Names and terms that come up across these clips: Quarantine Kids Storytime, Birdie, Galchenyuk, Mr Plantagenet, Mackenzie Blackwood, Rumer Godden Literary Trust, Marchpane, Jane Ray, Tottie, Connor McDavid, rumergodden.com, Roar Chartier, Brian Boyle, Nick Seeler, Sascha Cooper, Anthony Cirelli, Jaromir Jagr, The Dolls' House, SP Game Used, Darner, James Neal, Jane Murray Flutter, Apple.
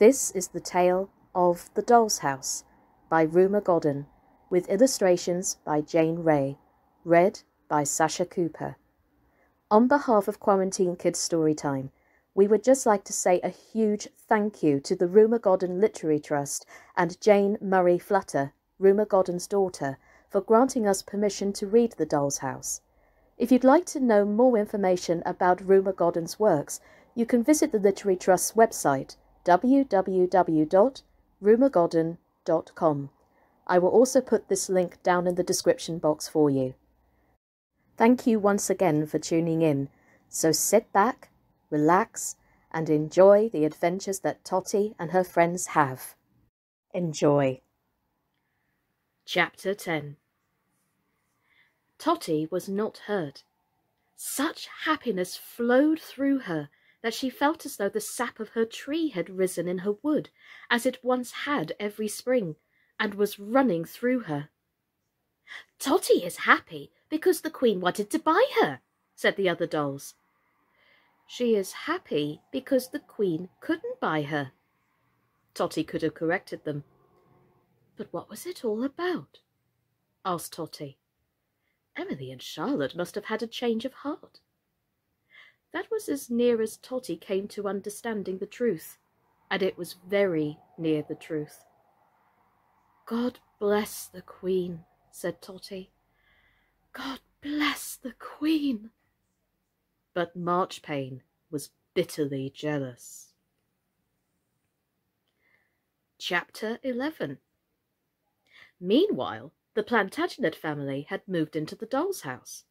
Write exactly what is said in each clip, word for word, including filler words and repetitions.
This is the tale of The Doll's House by Rumer Godden, with illustrations by Jane Ray, read by Sascha Cooper. On behalf of Quarantine Kids Storytime, we would just like to say a huge thank you to the Rumer Godden Literary Trust and Jane Murray Flutter, Rumer Godden's daughter, for granting us permission to read The Doll's House. If you'd like to know more information about Rumer Godden's works, you can visit the Literary Trust's website, w w w dot rumer godden dot com. I will also put this link down in the description box for you. Thank you once again for tuning in, so sit back, relax, and enjoy the adventures that Tottie and her friends have. Enjoy. Chapter ten. Tottie was not hurt. Such happiness flowed through her that she felt as though the sap of her tree had risen in her wood, as it once had every spring, and was running through her. "Tottie is happy because the Queen wanted to buy her," said the other dolls. "She is happy because the Queen couldn't buy her," Tottie could have corrected them. "But what was it all about?" asked Tottie. Emily and Charlotte must have had a change of heart. That was as near as Tottie came to understanding the truth, and it was very near the truth. "God bless the Queen," said Tottie. "God bless the Queen." But Marchpane was bitterly jealous. Chapter eleven. Meanwhile, the Plantagenet family had moved into the doll's house.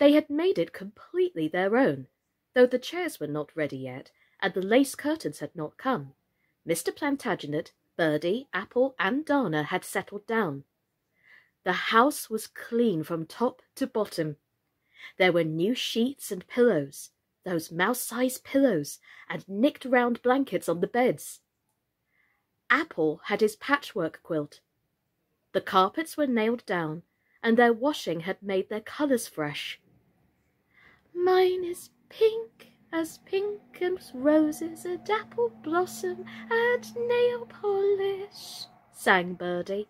They had made it completely their own, though the chairs were not ready yet, and the lace curtains had not come. Mr Plantagenet, Birdie, Apple, and Darner had settled down. The house was clean from top to bottom. There were new sheets and pillows, those mouse-sized pillows, and nicked round blankets on the beds. Apple had his patchwork quilt. The carpets were nailed down, and their washing had made their colours fresh. "Mine is pink, as pink as roses, and apple blossom, and nail polish," sang Birdie.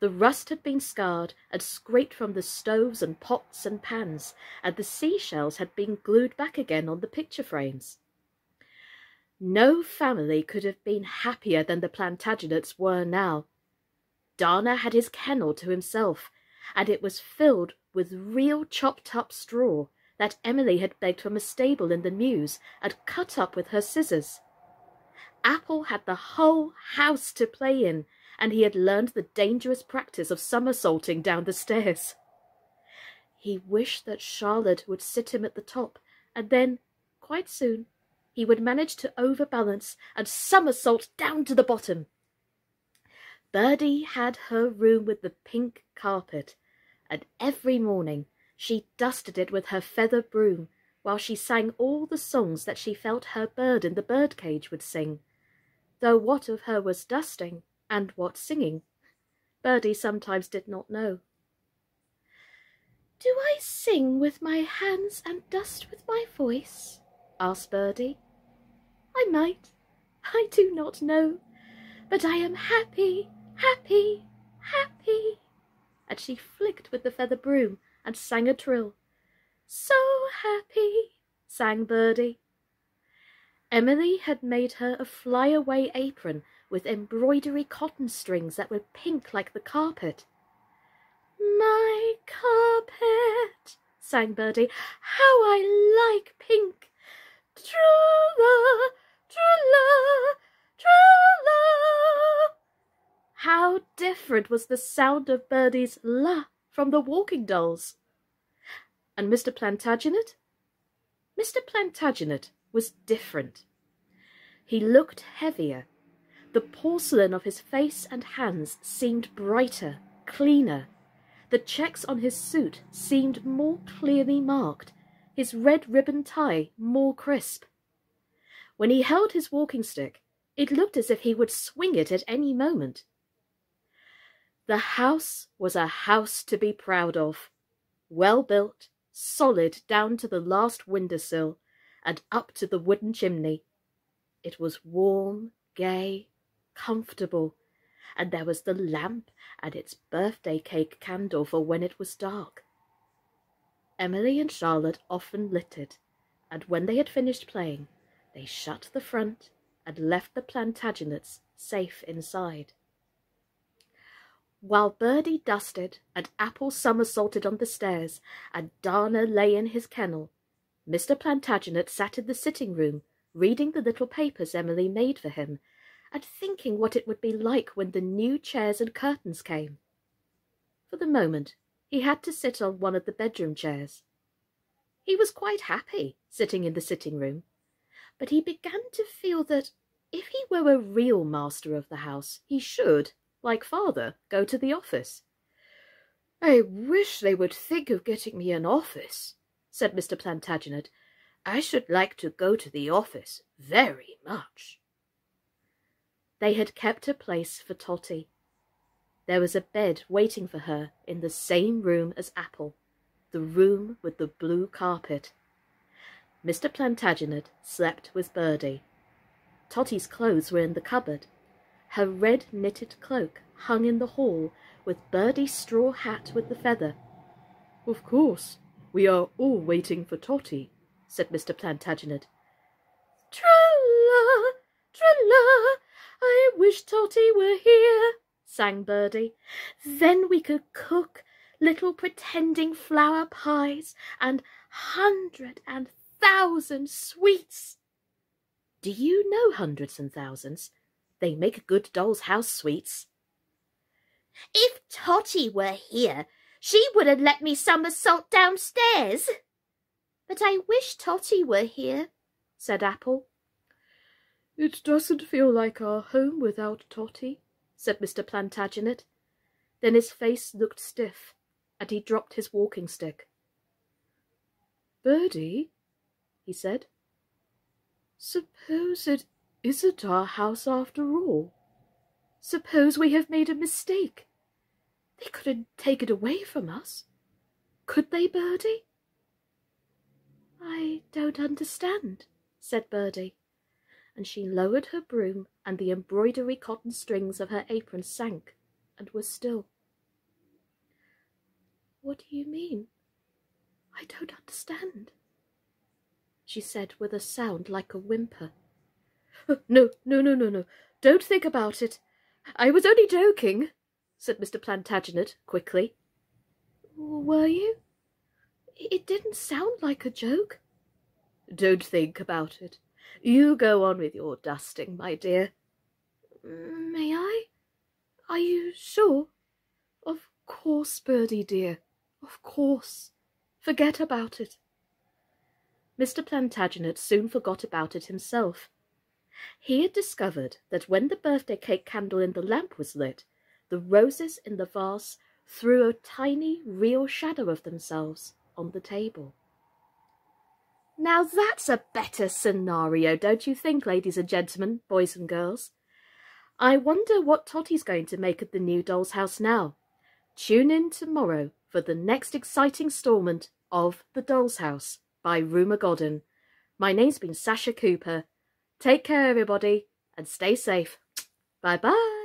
The rust had been scarred and scraped from the stoves and pots and pans, and the seashells had been glued back again on the picture frames. No family could have been happier than the Plantagenets were now. Darner had his kennel to himself, and it was filled with real chopped-up straw that Emily had begged from a stable in the Mews and cut up with her scissors. Apple had the whole house to play in, and he had learned the dangerous practice of somersaulting down the stairs. He wished that Charlotte would sit him at the top, and then, quite soon, he would manage to overbalance and somersault down to the bottom. Birdie had her room with the pink carpet, and every morning she dusted it with her feather broom while she sang all the songs that she felt her bird in the birdcage would sing, though what of her was dusting and what singing, Birdie sometimes did not know. "Do I sing with my hands and dust with my voice?" asked Birdie. "I might. I do not know. But I am happy, happy, happy," and she flicked with the feather broom and sang a trill. "So happy," sang Birdie. Emily had made her a flyaway apron with embroidery cotton strings that were pink like the carpet. "My carpet," sang Birdie, "how I like pink. Trulla, trulla, trulla." How different was the sound of Birdie's la from the walking dolls. And Mr Plantagenet? Mr Plantagenet was different. He looked heavier. The porcelain of his face and hands seemed brighter, cleaner. The checks on his suit seemed more clearly marked, his red ribbon tie more crisp. When he held his walking stick, it looked as if he would swing it at any moment. The house was a house to be proud of, well-built, solid down to the last windowsill and up to the wooden chimney. It was warm, gay, comfortable, and there was the lamp and its birthday cake candle for when it was dark. Emily and Charlotte often littered, and when they had finished playing, they shut the front and left the Plantagenets safe inside. While Birdie dusted and Apple somersaulted on the stairs and Darner lay in his kennel, Mister Plantagenet sat in the sitting-room, reading the little papers Emily made for him, and thinking what it would be like when the new chairs and curtains came. For the moment, he had to sit on one of the bedroom chairs. He was quite happy sitting in the sitting-room, but he began to feel that if he were a real master of the house, he should, like father, go to the office. "I wish they would think of getting me an office," said Mister Plantagenet. "I should like to go to the office very much." They had kept a place for Tottie. There was a bed waiting for her in the same room as Apple, the room with the blue carpet. Mister Plantagenet slept with Birdie. Tottie's clothes were in the cupboard. Her red knitted cloak hung in the hall with Birdie's straw hat with the feather. "Of course, we are all waiting for Tottie," said Mister Plantagenet. "Tra-la, tra-la, I wish Tottie were here," sang Birdie. "Then we could cook little pretending flower pies and hundred and thousand sweets." "Do you know hundreds and thousands? They make good doll's house sweets." "If Tottie were here, she would have let me somersault downstairs. But I wish Tottie were here," said Apple. "It doesn't feel like our home without Tottie," said Mister Plantagenet. Then his face looked stiff, and he dropped his walking stick. "Birdie," he said, "suppose it isn't our house after all? Suppose we have made a mistake? They couldn't take it away from us, could they, Birdie?" "I don't understand," said Birdie, and she lowered her broom, and the embroidery cotton strings of her apron sank and were still. "What do you mean? I don't understand," she said with a sound like a whimper. "Oh, no, no, no, no, no, don't think about it. I was only joking," said Mister Plantagenet quickly. "Were you? It didn't sound like a joke." "Don't think about it. You go on with your dusting, my dear." "May I? Are you sure?" "Of course, Birdie dear, of course. Forget about it." Mister Plantagenet soon forgot about it himself. He had discovered that when the birthday cake candle in the lamp was lit, the roses in the vase threw a tiny real shadow of themselves on the table. "Now that's a better scenario, don't you think, ladies and gentlemen, boys and girls? I wonder what Tottie's going to make of the new doll's house now. Tune in tomorrow for the next exciting instalment of The Doll's House by Rumer Godden. My name's been Sascha Cooper. Take care, everybody, and stay safe. Bye-bye.